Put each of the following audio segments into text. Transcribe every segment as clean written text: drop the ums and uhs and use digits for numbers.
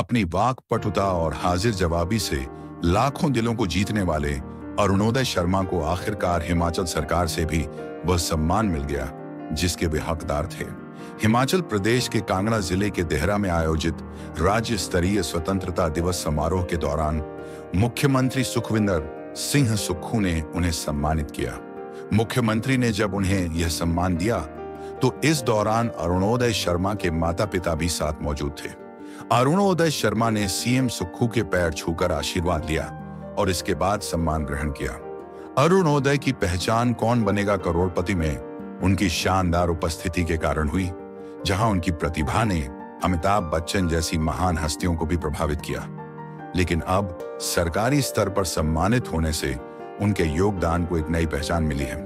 अपनी वाक पटुता और हाजिर जवाबी से लाखों दिलों को जीतने वाले अरुणोदय शर्मा को आखिरकार हिमाचल सरकार से भी वह सम्मान मिल गया जिसके वे हकदार थे। हिमाचल प्रदेश के कांगड़ा जिले के देहरा में आयोजित राज्य स्तरीय स्वतंत्रता दिवस समारोह के दौरान मुख्यमंत्री सुखविंदर सिंह सुक्खू ने उन्हें सम्मानित किया। मुख्यमंत्री ने जब उन्हें यह सम्मान दिया तो इस दौरान अरुणोदय शर्मा के माता-पिता भी साथ मौजूद थे। अरुणोदय शर्मा ने सीएम सुक्खू के पैर छूकर आशीर्वाद लिया और इसके बाद सम्मान ग्रहण किया। अरुणोदय की पहचान कौन बनेगा करोड़पति में उनकी शानदार उपस्थिति के कारण हुई, जहां उनकी प्रतिभा ने अमिताभ बच्चन जैसी महान हस्तियों को भी प्रभावित किया। लेकिन अब सरकारी स्तर पर सम्मानित होने से उनके योगदान को एक नई पहचान मिली है।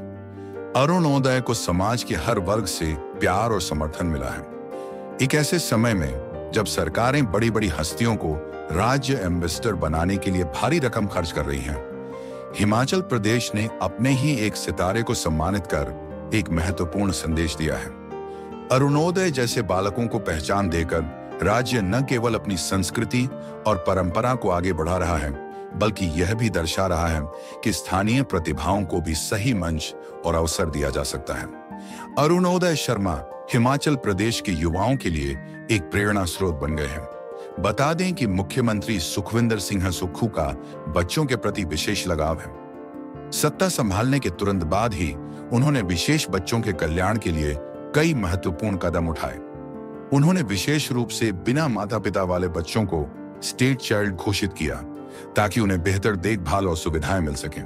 अरुणोदय को समाज के हर वर्ग से प्यार और समर्थन मिला है। एक ऐसे समय में जब सरकारें बड़ी बड़ी हस्तियों को राज्य एम्बेसडर बनाने के लिए भारी रकम खर्च कर रही हैं, हिमाचल प्रदेश ने अपने ही एक सितारे को सम्मानित कर एक महत्वपूर्ण संदेश दिया है। अरुणोदय जैसे बालकों को पहचान देकर राज्य न केवल अपनी संस्कृति और परंपरा को आगे बढ़ा रहा है, बल्कि यह भी दर्शा रहा है कि स्थानीय प्रतिभाओं को भी सही मंच और अवसर दिया जा सकता है। अरुणोदय शर्मा हिमाचल प्रदेश के युवाओं के लिए एक प्रेरणा स्रोत बन गए हैं। बता दें कि मुख्यमंत्री सुखविंदर सिंह सुक्खू का बच्चों के प्रति विशेष लगाव है। सत्ता संभालने के तुरंत बाद ही उन्होंने विशेष बच्चों के कल्याण के लिए कई महत्वपूर्ण कदम उठाए। उन्होंने विशेष रूप से बिना माता पिता वाले बच्चों को स्टेट चाइल्ड घोषित किया ताकि उन्हें बेहतर देखभाल और सुविधाएं मिल सकें।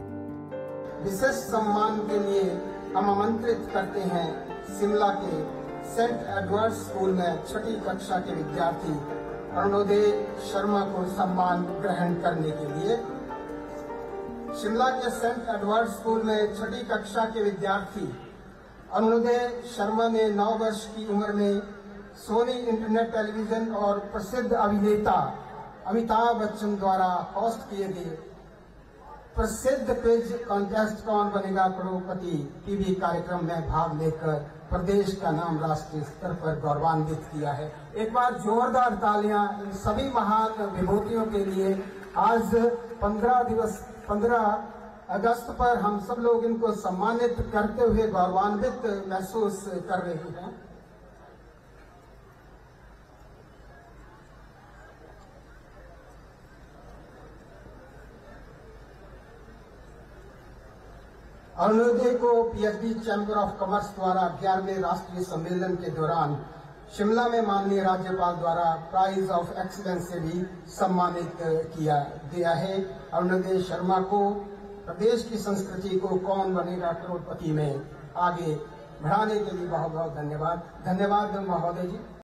विशेष सम्मान के लिए हम आमंत्रित करते हैं शिमला के सेंट एडवर्ड स्कूल में छठी कक्षा के विद्यार्थी अरुणोदय शर्मा को सम्मान ग्रहण करने के लिए। शिमला के सेंट एडवर्ड स्कूल में छठी कक्षा के विद्यार्थी अरुणोदय शर्मा ने 9 वर्ष की उम्र में सोनी इंटरनेट टेलीविजन और प्रसिद्ध अभिनेता अमिताभ बच्चन द्वारा होस्ट किए गए प्रसिद्ध पेज कॉन्टेस्ट कौन बनेगा करोड़पति टीवी कार्यक्रम में भाग लेकर प्रदेश का नाम राष्ट्रीय स्तर पर गौरवान्वित किया है। एक बार जोरदार तालियां इन सभी महान विभूतियों के लिए। आज 15 अगस्त पर हम सब लोग इनको सम्मानित करते हुए गौरवान्वित महसूस कर रहे हैं। अरुणोदय को पीएचडी चैंबर ऑफ कॉमर्स द्वारा 11वें राष्ट्रीय सम्मेलन के दौरान शिमला में माननीय राज्यपाल द्वारा प्राइज ऑफ एक्सीलेंस से भी सम्मानित किया गया है। अरुणोदय शर्मा को प्रदेश की संस्कृति को कौन बनेगा करोड़पति में आगे बढ़ाने के लिए बहुत बहुत धन्यवाद महोदय जी।